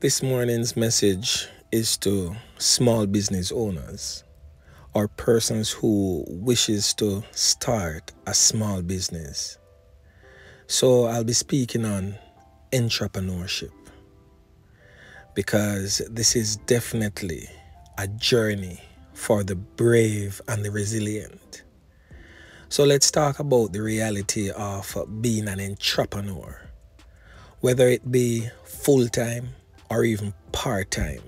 This morning's message is to small business owners or persons who wishes to start a small business. So I'll be speaking on entrepreneurship because this is definitely a journey for the brave and the resilient. So let's talk about the reality of being an entrepreneur, whether it be full-time or even part-time.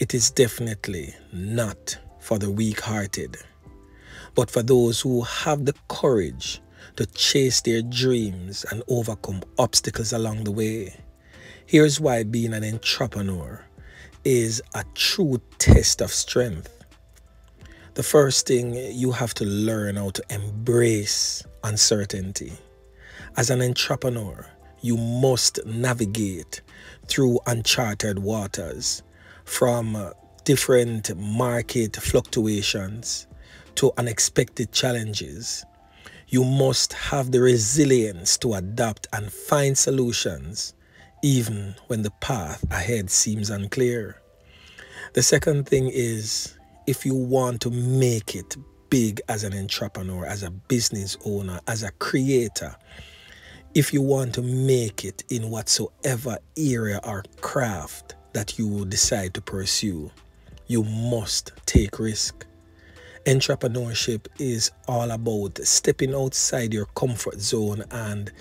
It is definitely not for the weak-hearted, but for those who have the courage to chase their dreams and overcome obstacles along the way. Here's why being an entrepreneur is a true test of strength. The first thing, you have to learn how to embrace uncertainty. As an entrepreneur, you must navigate through uncharted waters, from different market fluctuations to unexpected challenges. You must have the resilience to adapt and find solutions even when the path ahead seems unclear. The second thing is, if you want to make it big as an entrepreneur, as a business owner, as a creator, if you want to make it in whatsoever area or craft that you will decide to pursue, you must take risk. Entrepreneurship is all about stepping outside your comfort zone and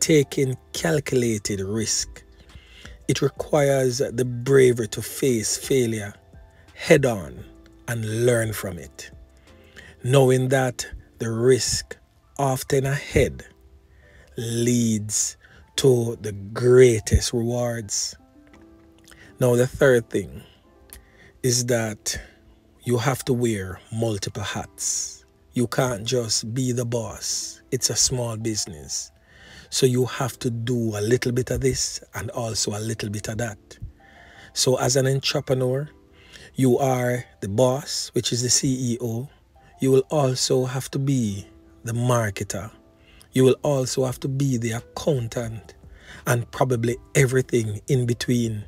taking calculated risk. It requires the bravery to face failure head on and learn from it, knowing that the risk often ahead leads to the greatest rewards. Now, the third thing is that you have to wear multiple hats. You can't just be the boss. It's a small business, so you have to do a little bit of this and also a little bit of that. So as an entrepreneur, you are the boss, which is the CEO. You will also have to be the marketer. You will also have to be the accountant, and probably everything in between.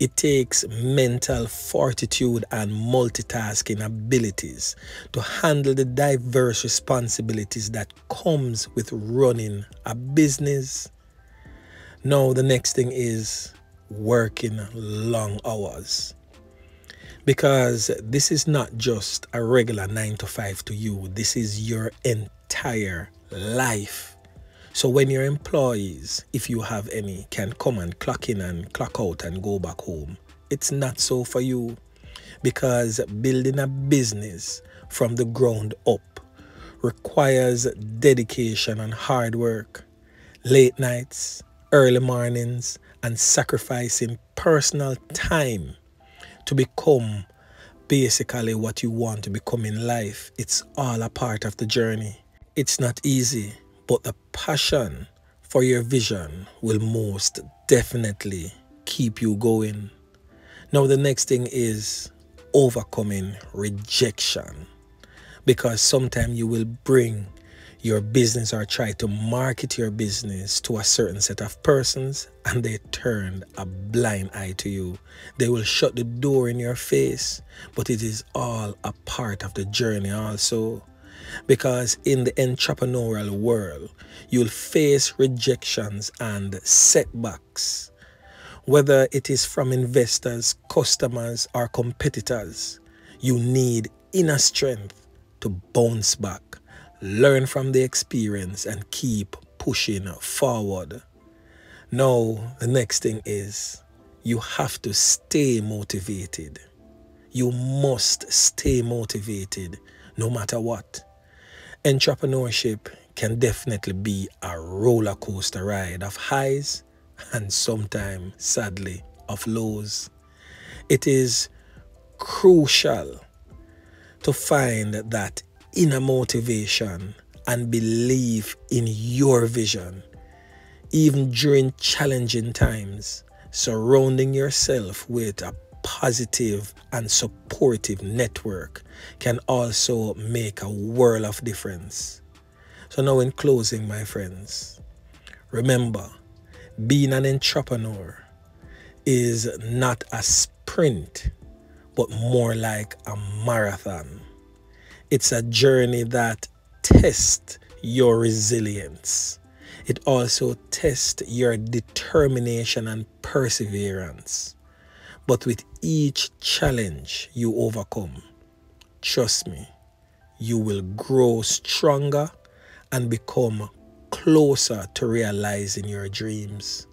It takes mental fortitude and multitasking abilities to handle the diverse responsibilities that comes with running a business. Now, the next thing is working long hours, because this is not just a regular 9-to-5 to you. This is your entire life. So when your employees, if you have any, can come and clock in and clock out and go back home, it's not so for you, because building a business from the ground up requires dedication and hard work, late nights, early mornings, and sacrificing personal time to become basically what you want to become in life. It's all a part of the journey. It's not easy, but the passion for your vision will most definitely keep you going. Now, the next thing is overcoming rejection, because sometimes you will bring your business or try to market your business to a certain set of persons, and they turn a blind eye to you. They will shut the door in your face, but it is all a part of the journey also, because in the entrepreneurial world, you'll face rejections and setbacks, whether it is from investors, customers, or competitors. You need inner strength to bounce back, learn from the experience, and keep pushing forward. Now, the next thing is, you have to stay motivated. You must stay motivated no matter what. Entrepreneurship can definitely be a roller coaster ride of highs and sometimes, sadly, of lows. It is crucial to find that inner motivation and belief in your vision, even during challenging times. Surrounding yourself with a positive and supportive network can also make a world of difference. So now, in closing, my friends, remember, being an entrepreneur is not a sprint, but more like a marathon. It's a journey that tests your resilience. It also tests your determination and perseverance. But with each challenge you overcome, trust me, you will grow stronger and become closer to realizing your dreams.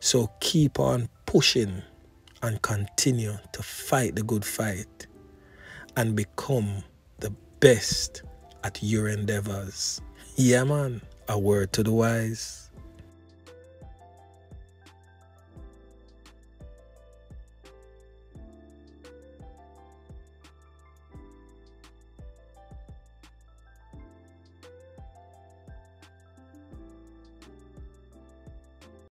So keep on pushing and continue to fight the good fight and become the best at your endeavors. Yeah, man. A word to the wise.